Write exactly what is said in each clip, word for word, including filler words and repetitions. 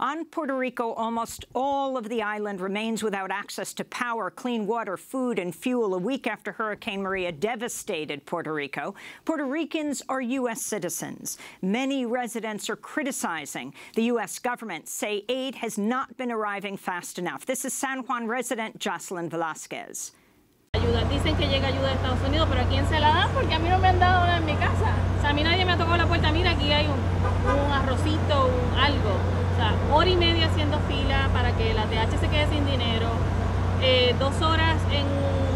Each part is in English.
On Puerto Rico, almost all of the island remains without access to power, clean water, food and fuel a week after Hurricane Maria devastated Puerto Rico. Puerto Ricans are U S citizens. Many residents are criticizing the U S government, say aid has not been arriving fast enough. This is San Juan resident Jocelyn Velasquez. Dicen que llega ayuda de Estados Unidos, pero ¿a quién se la dan? Porque a mí no me han dado nada en mi casa. O sea, a mí nadie me ha tocado la puerta. Mira, aquí hay un, un arrocito, un algo. O sea, hora y media haciendo fila para que la T H se quede sin dinero. Eh, dos horas en,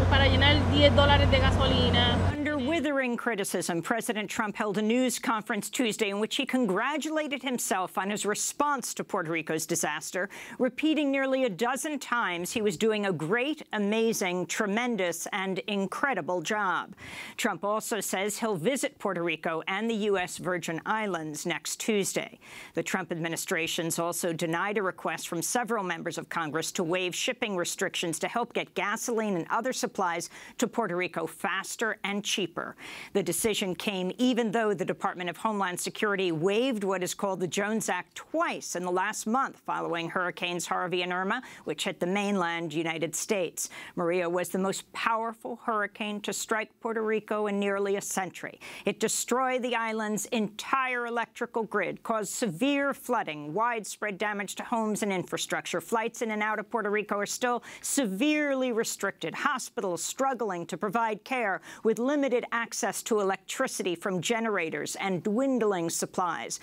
para llenar diez dólares de gasolina. Withering criticism, President Trump held a news conference Tuesday in which he congratulated himself on his response to Puerto Rico's disaster, repeating nearly a dozen times he was doing a great, amazing, tremendous and incredible job. Trump also says he'll visit Puerto Rico and the U S. Virgin Islands next Tuesday. The Trump administration's also denied a request from several members of Congress to waive shipping restrictions to help get gasoline and other supplies to Puerto Rico faster and cheaper. The decision came even though the Department of Homeland Security waived what is called the Jones Act twice in the last month following Hurricanes Harvey and Irma, which hit the mainland United States. Maria was the most powerful hurricane to strike Puerto Rico in nearly a century. It destroyed the island's entire electrical grid, caused severe flooding, widespread damage to homes and infrastructure. Flights in and out of Puerto Rico are still severely restricted, hospitals struggling to provide care with limited access to electricity from generators and dwindling supplies.